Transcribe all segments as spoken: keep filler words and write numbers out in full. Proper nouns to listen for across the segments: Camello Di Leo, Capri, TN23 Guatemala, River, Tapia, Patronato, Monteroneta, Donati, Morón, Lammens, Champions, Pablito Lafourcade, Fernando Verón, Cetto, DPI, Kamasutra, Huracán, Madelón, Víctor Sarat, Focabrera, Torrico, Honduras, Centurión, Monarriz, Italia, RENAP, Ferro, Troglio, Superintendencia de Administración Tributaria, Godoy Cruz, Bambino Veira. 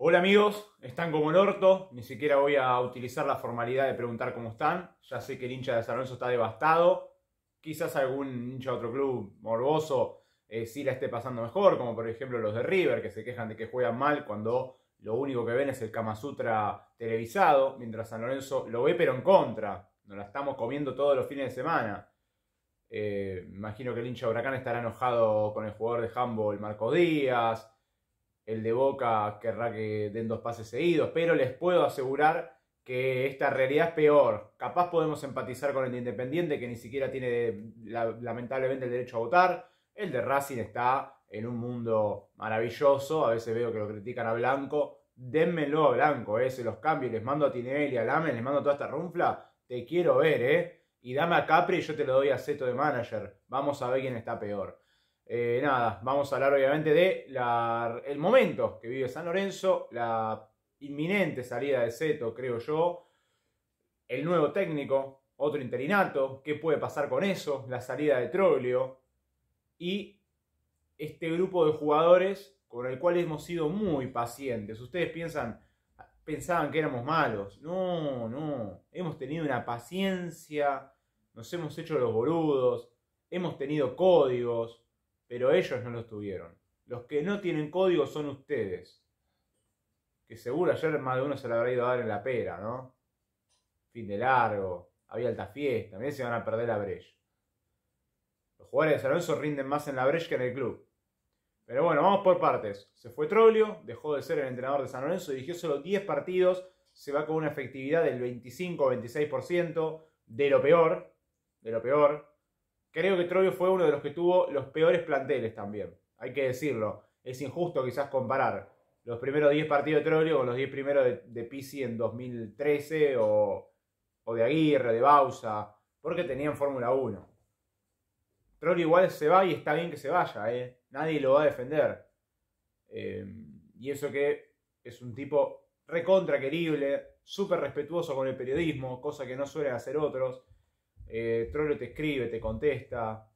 Hola amigos, están como el orto, ni siquiera voy a utilizar la formalidad de preguntar cómo están. Ya sé que el hincha de San Lorenzo está devastado, quizás algún hincha de otro club morboso eh, sí la esté pasando mejor, como por ejemplo los de River, que se quejan de que juegan mal cuando lo único que ven es el Kamasutra televisado, mientras San Lorenzo lo ve pero en contra, nos la estamos comiendo todos los fines de semana. Eh, imagino que el hincha de Huracán estará enojado con el jugador de handball Marco Díaz. El de Boca querrá que den dos pases seguidos, pero les puedo asegurar que esta realidad es peor. Capaz podemos empatizar con el de Independiente, que ni siquiera tiene la, lamentablemente el derecho a votar. El de Racing está en un mundo maravilloso. A veces veo que lo critican a Blanco. Dénmelo a Blanco, eh. Se los cambio, les mando a Tinelli, a Lammens, les mando toda esta runfla. Te quiero ver, eh. Y dame a Capri y yo te lo doy a Cetto de manager. Vamos a ver quién está peor. Eh, nada, vamos a hablar obviamente de la, el momento que vive San Lorenzo, la inminente salida de Cetto, creo yo, el nuevo técnico, otro interinato, qué puede pasar con eso, la salida de Troglio y este grupo de jugadores con el cual hemos sido muy pacientes. Ustedes piensan, pensaban que éramos malos, no, no, hemos tenido una paciencia, nos hemos hecho los boludos, hemos tenido códigos. Pero ellos no los tuvieron. Los que no tienen código son ustedes. Que seguro ayer más de uno se lo habrá ido a dar en la pera, ¿no? Fin de largo, había alta fiesta, mirá si van a perder la brecha. Los jugadores de San Lorenzo rinden más en la brecha que en el club. Pero bueno, vamos por partes. Se fue Troglio, dejó de ser el entrenador de San Lorenzo, dirigió solo diez partidos, se va con una efectividad del veinticinco o veintiséis por ciento, de lo peor, de lo peor. Creo que Troglio fue uno de los que tuvo los peores planteles también, hay que decirlo. Es injusto quizás comparar los primeros diez partidos de Troglio con los diez primeros de, de Pizzi en dos mil trece o, o de Aguirre, de Bauza, porque tenían Fórmula uno. Troglio igual se va y está bien que se vaya, ¿eh? Nadie lo va a defender. Eh, y eso que es un tipo recontra querible, súper respetuoso con el periodismo, cosa que no suelen hacer otros. Eh, Troglio te escribe, te contesta.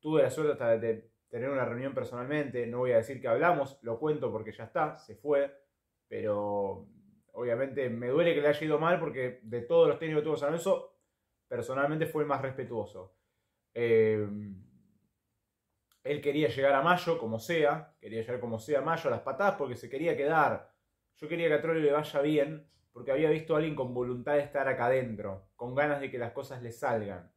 Tuve la suerte hasta de tener una reunión personalmente. No voy a decir que hablamos, lo cuento porque ya está, se fue. Pero obviamente me duele que le haya ido mal, porque de todos los técnicos que tuvo San Lorenzo, personalmente fue el más respetuoso. eh, Él quería llegar a mayo como sea. Quería llegar como sea a mayo a las patadas, porque se quería quedar. Yo quería que a Troglio le vaya bien, porque había visto a alguien con voluntad de estar acá adentro, con ganas de que las cosas le salgan.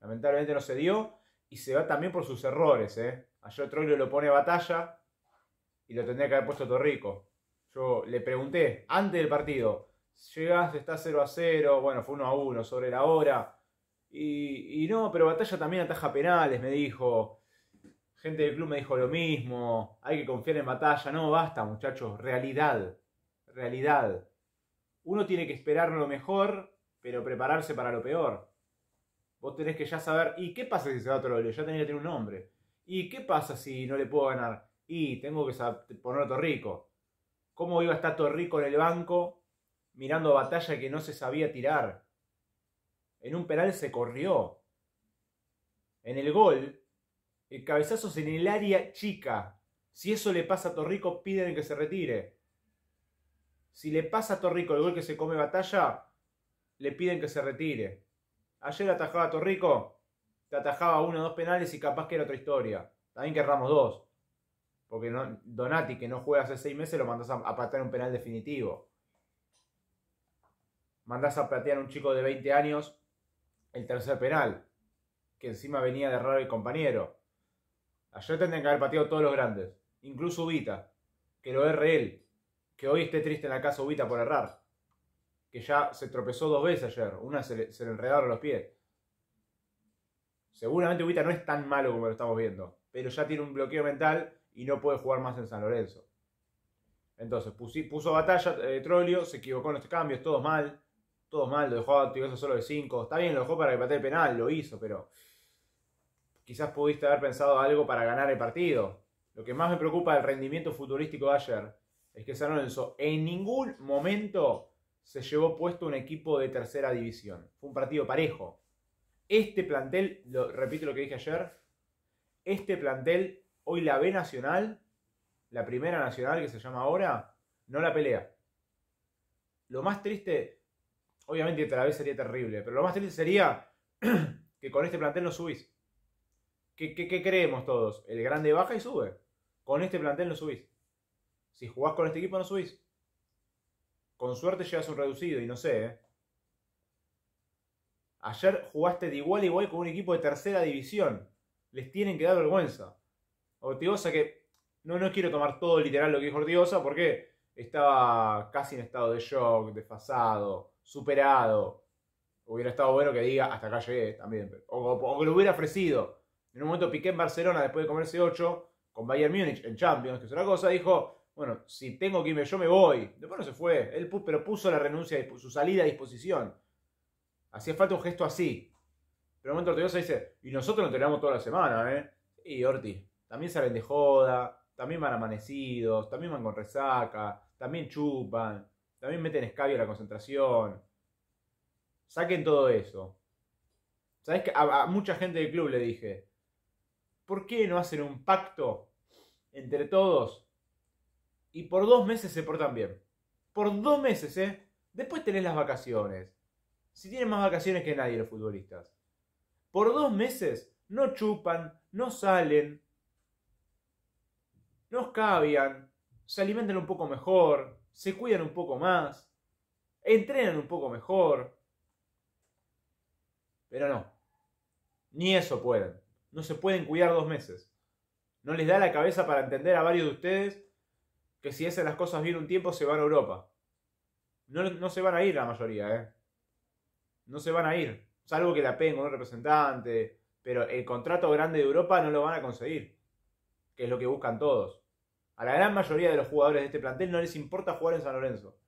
Lamentablemente no se dio, y se va también por sus errores, ¿eh? Ayer Troglio lo pone a Batalla, y lo tendría que haber puesto Torrico. Yo le pregunté, antes del partido, llegás, está cero a cero, bueno, fue uno a uno sobre la hora, y, y no, pero Batalla también ataja penales, me dijo. Gente del club me dijo lo mismo, hay que confiar en Batalla. No, basta muchachos, realidad, realidad. Uno tiene que esperar lo mejor, pero prepararse para lo peor. Vos tenés que ya saber, ¿y qué pasa si se va a Troglio? Ya tenía que tener un nombre. ¿Y qué pasa si no le puedo ganar? Y tengo que poner a Torrico. ¿Cómo iba a estar Torrico en el banco mirando Batalla que no se sabía tirar? En un penal se corrió. En el gol, el cabezazo es en el área chica. Si eso le pasa a Torrico, piden que se retire. Si le pasa a Torrico el gol que se come Batalla, le piden que se retire. Ayer atajaba a Torrico, te atajaba uno o dos penales y capaz que era otra historia. También querramos dos. Porque no, Donati, que no juega hace seis meses, lo mandás a, a patear un penal definitivo. Mandás a patear a un chico de veinte años el tercer penal, que encima venía de errar el compañero. Ayer tendrían que haber pateado todos los grandes, incluso Uvita, que lo erre él. Que hoy esté triste en la casa Uvita por errar. Que ya se tropezó dos veces ayer. Una se le, se le enredaron los pies. Seguramente Uvita no es tan malo como lo estamos viendo. Pero ya tiene un bloqueo mental y no puede jugar más en San Lorenzo. Entonces pusi, puso Batalla, eh, Troglio, se equivocó en los cambios, todos mal. Todos mal, lo dejó a Ortigoza solo de cinco. Está bien, lo dejó para que patee el penal, lo hizo, pero quizás pudiste haber pensado algo para ganar el partido. Lo que más me preocupa del rendimiento futbolístico de ayer es que San Lorenzo en ningún momento se llevó puesto un equipo de tercera división. Fue un partido parejo. Este plantel, lo, repito lo que dije ayer, este plantel, hoy la B Nacional, la primera nacional que se llama ahora, no la pelea. Lo más triste, obviamente tal vez sería terrible, pero lo más triste sería que con este plantel no subís. ¿Qué, qué, qué creemos todos? El grande baja y sube. Con este plantel no subís. Si jugás con este equipo no subís. Con suerte llegas a un reducido y no sé, ¿eh? Ayer jugaste de igual a igual con un equipo de tercera división. Les tienen que dar vergüenza. Ortigoza, que no, no quiero tomar todo literal lo que dijo Ortigoza porque estaba casi en estado de shock, desfasado, superado. Hubiera estado bueno que diga hasta acá llegué también. O, o, o que lo hubiera ofrecido. En un momento piqué en Barcelona después de comerse ocho con Bayern Múnich en Champions, que es una cosa. Dijo, bueno, si tengo que irme yo me voy. Después no se fue. Él pero puso la renuncia, su salida a disposición. Hacía falta un gesto así. Pero en un momento Ortigoza dice, y nosotros lo entrenamos toda la semana, ¿eh? Y Orti, también salen de joda, también van amanecidos, también van con resaca, también chupan, también meten escabio a la concentración. Saquen todo eso. ¿Sabés que a, a mucha gente del club le dije, ¿por qué no hacen un pacto entre todos? Y por dos meses se portan bien. Por dos meses, ¿eh? Después tenés las vacaciones. Si tienen más vacaciones que nadie los futbolistas. Por dos meses no chupan, no salen, no escabian, se alimentan un poco mejor, se cuidan un poco más, entrenan un poco mejor. Pero no, ni eso pueden. No se pueden cuidar dos meses. No les da la cabeza para entender a varios de ustedes que si hacen las cosas bien un tiempo se van a Europa. No, no se van a ir la mayoría, ¿eh? No se van a ir, salvo que la peguen con un representante, pero el contrato grande de Europa no lo van a conseguir, que es lo que buscan todos. A la gran mayoría de los jugadores de este plantel no les importa jugar en San Lorenzo,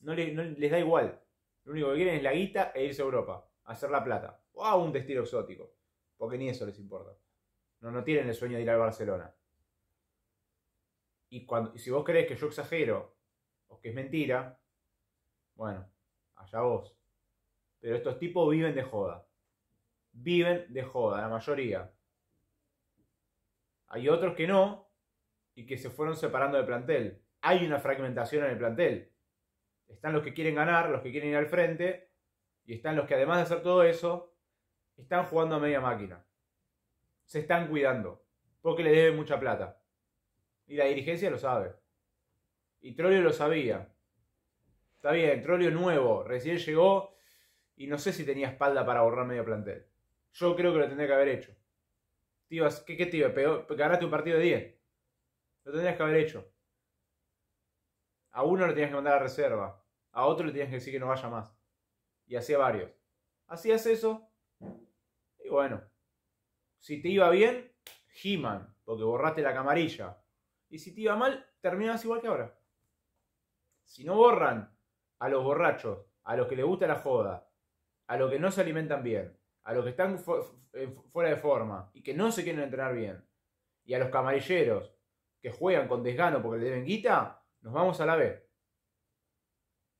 no les, no les da igual, lo único que quieren es la guita e irse a Europa, a hacer la plata, o a un destino exótico, porque ni eso les importa. No, no tienen el sueño de ir al Barcelona. Y, cuando, y si vos crees que yo exagero, o que es mentira, bueno, allá vos. Pero estos tipos viven de joda. Viven de joda, la mayoría. Hay otros que no y que se fueron separando del plantel. Hay una fragmentación en el plantel. Están los que quieren ganar, los que quieren ir al frente, y están los que además de hacer todo eso, están jugando a media máquina. Se están cuidando porque le deben mucha plata. Y la dirigencia lo sabe. Y Troglio lo sabía. Está bien, Troglio nuevo, recién llegó. Y no sé si tenía espalda para borrar medio plantel. Yo creo que lo tendría que haber hecho. Tibas, ¿Qué, qué te iba? Ganaste un partido de diez. Lo tendrías que haber hecho. A uno lo tenías que mandar a reserva. A otro le tenías que decir que no vaya más. Y hacía varios. Hacías eso. Y bueno. Si te iba bien, He-Man, porque borraste la camarilla. Y si te iba mal, terminabas igual que ahora. Si no borran a los borrachos, a los que les gusta la joda, a los que no se alimentan bien, a los que están fu fuera de forma y que no se quieren entrenar bien, y a los camarilleros que juegan con desgano porque le deben guita, nos vamos a la B.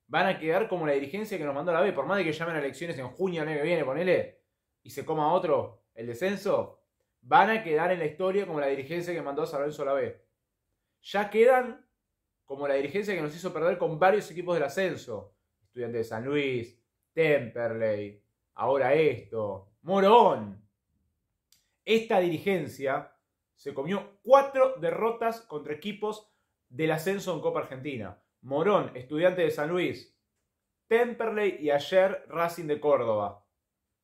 Van a quedar como la dirigencia que nos mandó a la B, por más de que llamen a elecciones en junio el año que viene, ponele, y se coma otro el descenso, van a quedar en la historia como la dirigencia que mandó a San Lorenzo a la B. Ya quedan como la dirigencia que nos hizo perder con varios equipos del ascenso, Estudiantes de San Luis, Temperley, ahora esto, Morón. Esta dirigencia se comió cuatro derrotas contra equipos del ascenso en Copa Argentina. Morón, Estudiantes de San Luis, Temperley y ayer Racing de Córdoba.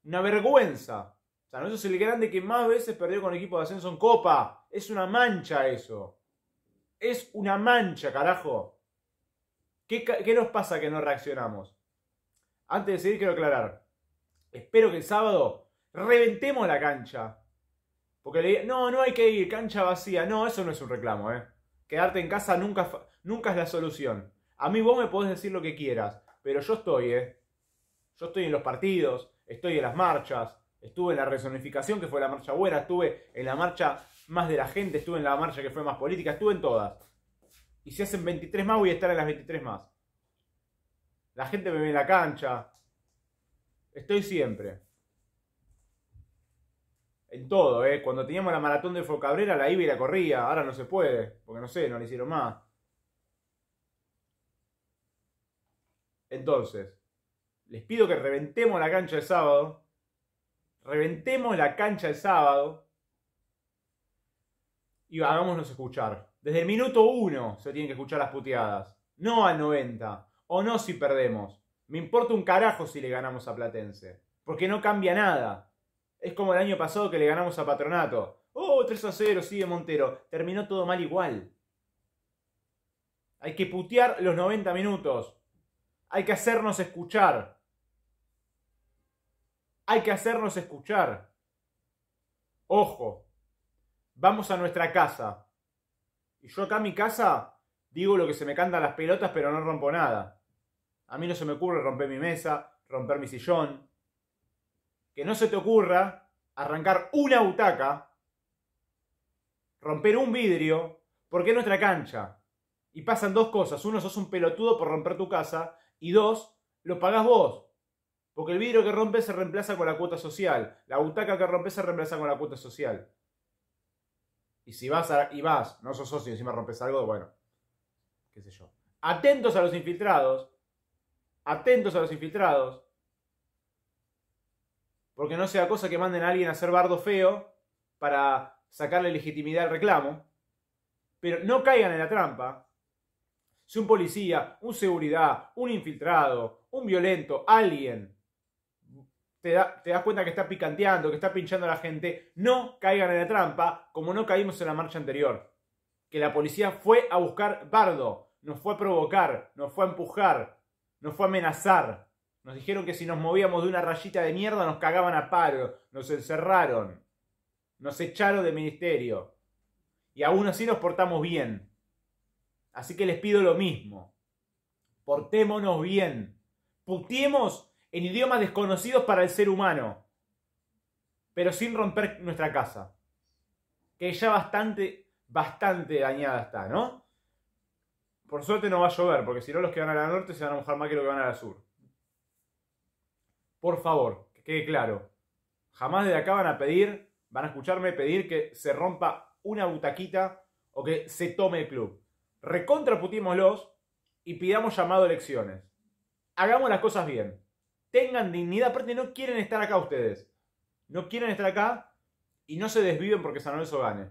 Una vergüenza. San Lorenzo es el grande que más veces perdió con equipos de ascenso en Copa. Es una mancha eso. Es una mancha, carajo. ¿Qué, qué nos pasa que no reaccionamos? Antes de seguir quiero aclarar. Espero que el sábado reventemos la cancha. Porque le digan, no, no hay que ir, cancha vacía. No, eso no es un reclamo, eh. Quedarte en casa nunca, nunca es la solución. A mí vos me podés decir lo que quieras. Pero yo estoy, eh. Yo estoy en los partidos, estoy en las marchas. Estuve en la rezonificación, que fue la marcha buena. Estuve en la marcha más de la gente. Estuve en la marcha que fue más política. Estuve en todas. Y si hacen veintitrés más, voy a estar en las veintitrés más. La gente me ve en la cancha. Estoy siempre. En todo, ¿eh? Cuando teníamos la maratón de Focabrera, la iba y la corría. Ahora no se puede. Porque no sé, no la hicieron más. Entonces, les pido que reventemos la cancha el sábado. Reventemos la cancha el sábado. Y hagámonos escuchar. Desde el minuto uno se tienen que escuchar las puteadas. No al noventa. O no si perdemos. Me importa un carajo si le ganamos a Platense. Porque no cambia nada. Es como el año pasado que le ganamos a Patronato. Oh, tres a cero, sigue Montero. Terminó todo mal igual. Hay que putear los noventa minutos. Hay que hacernos escuchar. Hay que hacernos escuchar. Ojo. Vamos a nuestra casa. Y yo acá en mi casa digo lo que se me cantan las pelotas, pero no rompo nada. A mí no se me ocurre romper mi mesa, romper mi sillón. Que no se te ocurra arrancar una butaca, romper un vidrio, porque es nuestra cancha. Y pasan dos cosas. Uno, sos un pelotudo por romper tu casa. Y dos, lo pagás vos. Porque el vidrio que rompes se reemplaza con la cuota social. La butaca que rompes se reemplaza con la cuota social. Y si vas, a, y vas, no sos socio y encima rompes algo, bueno, qué sé yo. Atentos a los infiltrados. Atentos a los infiltrados. Porque no sea cosa que manden a alguien a hacer bardo feo para sacarle legitimidad al reclamo. Pero no caigan en la trampa. Si un policía, un seguridad, un infiltrado, un violento, alguien, te, da, te das cuenta que está picanteando, que está pinchando a la gente, no caigan en la trampa, como no caímos en la marcha anterior. Que la policía fue a buscar bardo, nos fue a provocar, nos fue a empujar, nos fue a amenazar. Nos dijeron que si nos movíamos de una rayita de mierda nos cagaban a palo, nos encerraron, nos echaron de ministerio. Y aún así nos portamos bien. Así que les pido lo mismo. Portémonos bien. Puteemos en idiomas desconocidos para el ser humano. Pero sin romper nuestra casa. Que ya bastante, bastante dañada está, ¿no? Por suerte no va a llover, porque si no los que van a la norte se van a mojar más que los que van a la sur. Por favor, que quede claro. Jamás desde acá van a pedir, van a escucharme pedir que se rompa una butaquita o que se tome el club. Recontraputémoslos y pidamos llamado a elecciones. Hagamos las cosas bien. Tengan dignidad. Aparte no quieren estar acá ustedes. No quieren estar acá y no se desviven porque San Lorenzo gane.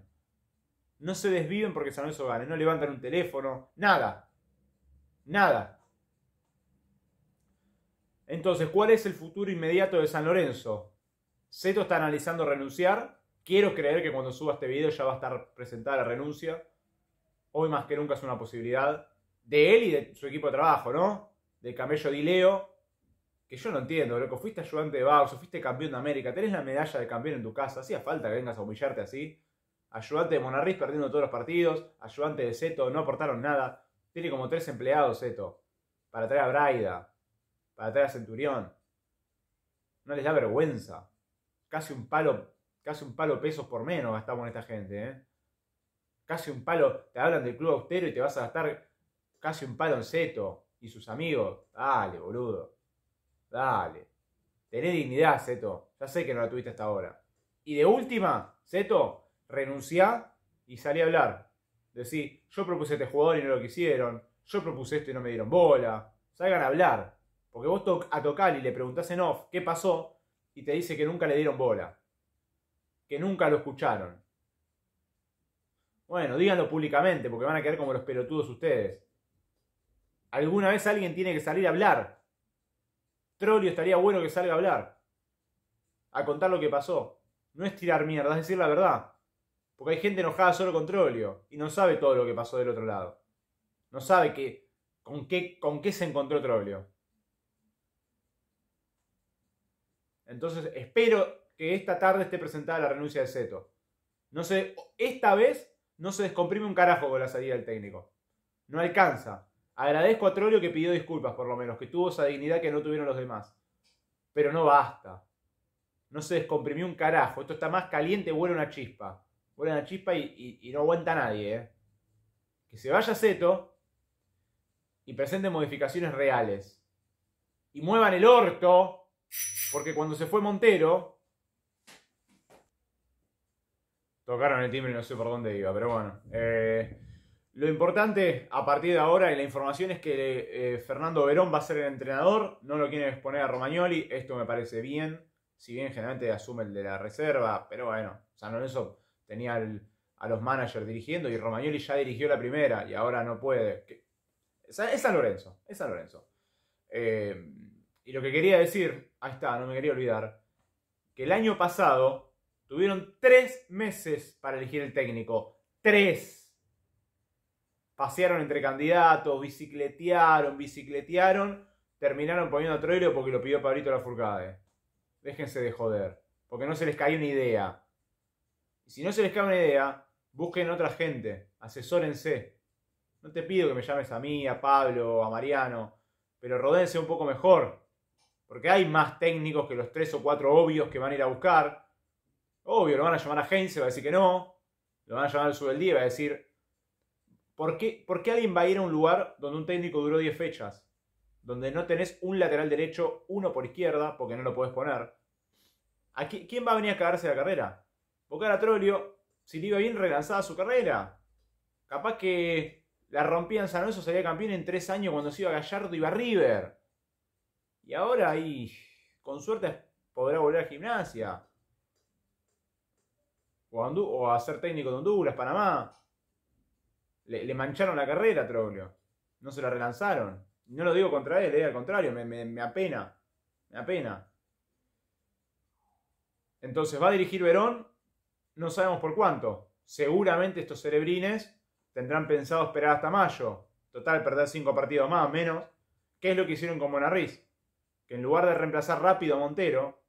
No se desviven porque San Lorenzo gane. No levantan un teléfono. Nada. Nada. Entonces, ¿cuál es el futuro inmediato de San Lorenzo? Cetto está analizando renunciar. Quiero creer que cuando suba este video ya va a estar presentada la renuncia. Hoy más que nunca es una posibilidad de él y de su equipo de trabajo, ¿no? De Camello Di Leo, que yo no entiendo, loco. Fuiste ayudante de Bauza, fuiste campeón de América, tenés la medalla de campeón en tu casa, hacía falta que vengas a humillarte así. Ayudante de Monarriz perdiendo todos los partidos, ayudante de Cetto, no aportaron nada. Tiene como tres empleados Cetto, para traer a Braida, para traer a Centurión. No les da vergüenza. Casi un palo, casi un palo pesos por menos gastamos en esta gente, ¿eh? Casi un palo, te hablan del club austero y te vas a gastar casi un palo en Cetto y sus amigos. Dale, boludo. Dale. Tenés dignidad, Cetto. Ya sé que no la tuviste hasta ahora. Y de última, Cetto, renunciá y salí a hablar. Decí, yo propuse a este jugador y no lo quisieron. Yo propuse esto y no me dieron bola. Salgan a hablar. Porque vos to a tocar y le preguntás en off qué pasó y te dice que nunca le dieron bola. Que nunca lo escucharon. Bueno, díganlo públicamente, porque van a quedar como los pelotudos ustedes. Alguna vez alguien tiene que salir a hablar. Troglio estaría bueno que salga a hablar. A contar lo que pasó. No es tirar mierda, es decir la verdad. Porque hay gente enojada solo con Troglio. Y no sabe todo lo que pasó del otro lado. No sabe que, con, qué, con qué se encontró Troglio. Entonces, espero que esta tarde esté presentada la renuncia de Cetto. No sé, esta vez... No se descomprime un carajo con la salida del técnico. No alcanza. Agradezco a Troglio que pidió disculpas, por lo menos, que tuvo esa dignidad que no tuvieron los demás. Pero no basta. No se descomprimió un carajo. Esto está más caliente, huele una chispa. Huele una chispa y, y, y no aguanta nadie, ¿eh? Que se vaya Cetto y presente modificaciones reales. Y muevan el orto, porque cuando se fue Montero... Tocaron el timbre y no sé por dónde iba, pero bueno. Eh, Lo importante a partir de ahora y la información es que eh, Fernando Verón va a ser el entrenador. No lo quieren exponer a Romagnoli. Esto me parece bien. Si bien generalmente asume el de la reserva. Pero bueno, San Lorenzo tenía el, a los managers dirigiendo. Y Romagnoli ya dirigió la primera. Y ahora no puede. ¿Qué? Es, es San Lorenzo. Es San Lorenzo. Eh, y lo que quería decir. Ahí está, no me quería olvidar. Que el año pasado tuvieron tres meses para elegir el técnico. Tres. Pasearon entre candidatos, bicicletearon, bicicletearon, terminaron poniendo a Troglio porque lo pidió Pablito Lafourcade. Déjense de joder, porque no se les cae una idea. Y si no se les cae una idea, busquen otra gente, asesórense. No te pido que me llames a mí, a Pablo, a Mariano, pero rodéense un poco mejor. Porque hay más técnicos que los tres o cuatro obvios que van a ir a buscar. Obvio, lo van a llamar a Heinze, va a decir que no. Lo van a llamar al sub del día, va a decir... ¿Por qué, ¿Por qué alguien va a ir a un lugar donde un técnico duró diez fechas? Donde no tenés un lateral derecho, uno por izquierda, porque no lo podés poner. ¿A qui, ¿Quién va a venir a cagarse la carrera? Porque ahora Troglio, si le iba bien, relanzaba su carrera. Capaz que la rompía en San Lorenzo, salía campeón en tres años cuando se iba Gallardo y iba River. Y ahora, y, con suerte, podrá volver a Gimnasia. O a, Hondu, o a ser técnico de Honduras, Panamá. Le, le mancharon la carrera a Troglio. No se la relanzaron. No lo digo contra él, eh, al contrario. Me, me, me apena. Me apena. Entonces va a dirigir Verón. No sabemos por cuánto. Seguramente estos cerebrines tendrán pensado esperar hasta mayo. Total, perder cinco partidos más o menos. ¿Qué es lo que hicieron con Monarriz? Que en lugar de reemplazar rápido a Montero.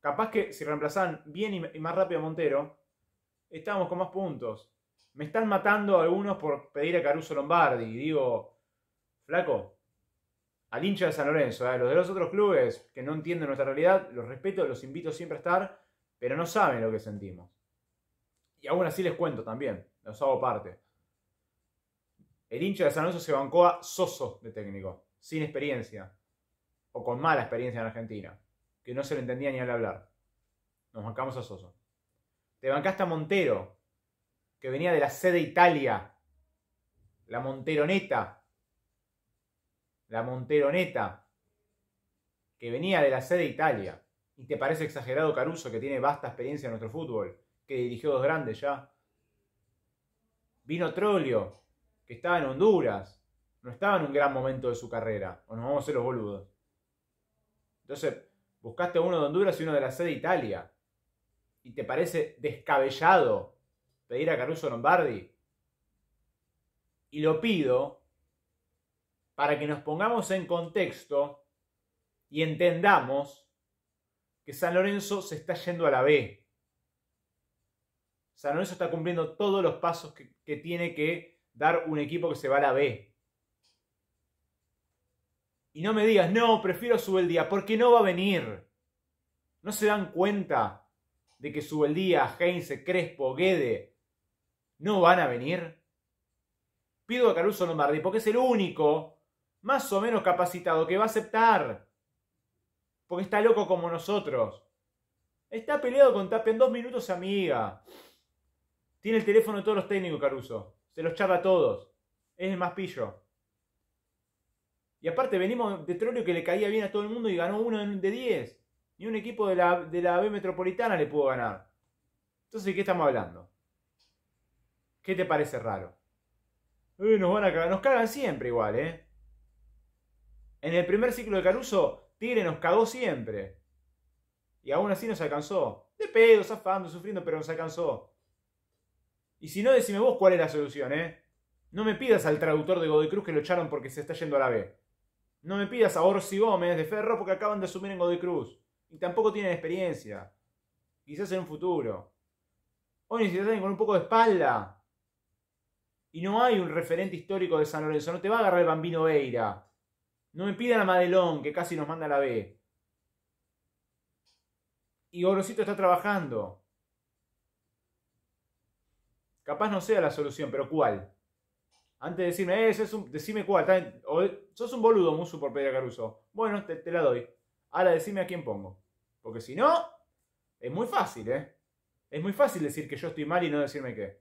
Capaz que si reemplazan bien y, y más rápido a Montero. Estábamos con más puntos. Me están matando a algunos por pedir a Caruso Lombardi. Y digo, flaco, al hincha de San Lorenzo, ¿eh? Los de los otros clubes que no entienden nuestra realidad, los respeto, los invito siempre a estar, pero no saben lo que sentimos. Y aún así les cuento también, los hago parte. El hincha de San Lorenzo se bancó a Soso de técnico, sin experiencia, o con mala experiencia en Argentina, que no se lo entendía ni al hablar. Nos bancamos a Soso. Te bancaste a Montero, que venía de la sede Italia, la Monteroneta, la Monteroneta, que venía de la sede Italia. ¿Y te parece exagerado Caruso, que tiene vasta experiencia en nuestro fútbol, que dirigió dos grandes ya? Vino Troglio, que estaba en Honduras, no estaba en un gran momento de su carrera, o nos vamos a hacer los boludos. Entonces, buscaste uno de Honduras y uno de la sede Italia, y te parece descabellado pedir a Caruso Lombardi. Y lo pido para que nos pongamos en contexto y entendamos que San Lorenzo se está yendo a la B. San Lorenzo está cumpliendo todos los pasos que, que tiene que dar un equipo que se va a la B. Y no me digas, no, prefiero Subeldía, porque no va a venir. No se dan cuenta de que Subeldía, Heinze, Crespo, Guede... ¿no van a venir? Pido a Caruso Lombardi porque es el único más o menos capacitado que va a aceptar. Porque está loco como nosotros. Está peleado con Tapia en dos minutos, amiga. Tiene el teléfono de todos los técnicos, Caruso. Se los charla a todos. Es el más pillo. Y aparte venimos de Troglio, que le caía bien a todo el mundo y ganó uno de diez. Ni un equipo de la, de la B Metropolitana le pudo ganar. Entonces, ¿de qué estamos hablando? ¿Qué te parece raro? Uy, nos van a cagar. Nos cagan siempre igual, ¿eh? En el primer ciclo de Caruso, Tigre nos cagó siempre. Y aún así nos alcanzó. De pedo, zafando, sufriendo, pero nos alcanzó. Y si no, decime vos cuál es la solución, ¿eh? No me pidas al traductor de Godoy Cruz, que lo echaron porque se está yendo a la B. No me pidas a Orsi Gómez de Ferro porque acaban de asumir en Godoy Cruz. Y tampoco tienen experiencia. Quizás en un futuro. Hoy necesitan con un poco de espalda. Y no hay un referente histórico de San Lorenzo. No te va a agarrar el Bambino Veira. No me pidan a Madelón, que casi nos manda a la B. Y Gorosito está trabajando. Capaz no sea la solución, pero ¿cuál? Antes de decirme, eh, sos un, decime cuál. O, sos un boludo, Musu, por pedir a Caruso. Bueno, te, te la doy. Ahora decime a quién pongo. Porque si no, es muy fácil, ¿eh? Es muy fácil decir que yo estoy mal y no decirme qué.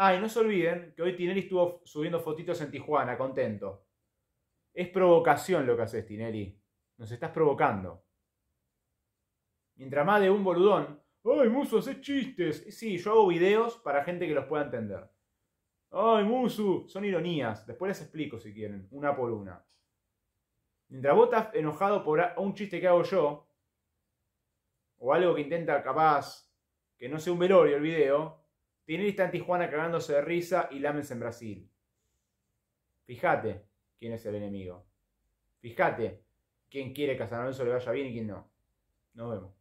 Ah, y no se olviden que hoy Tinelli estuvo subiendo fotitos en Tijuana, contento. Es provocación lo que haces, Tinelli. Nos estás provocando. Mientras más de un boludón... ¡Ay, Musu, haces chistes! Sí, yo hago videos para gente que los pueda entender. ¡Ay, Musu! Son ironías. Después les explico si quieren, una por una. Mientras vos estás enojado por un chiste que hago yo, o algo que intenta capaz que no sea un velorio el video, Tinelli está en Tijuana cagándose de risa y Lammens en Brasil. Fíjate quién es el enemigo. Fíjate quién quiere que a San Lorenzo le vaya bien y quién no. Nos vemos.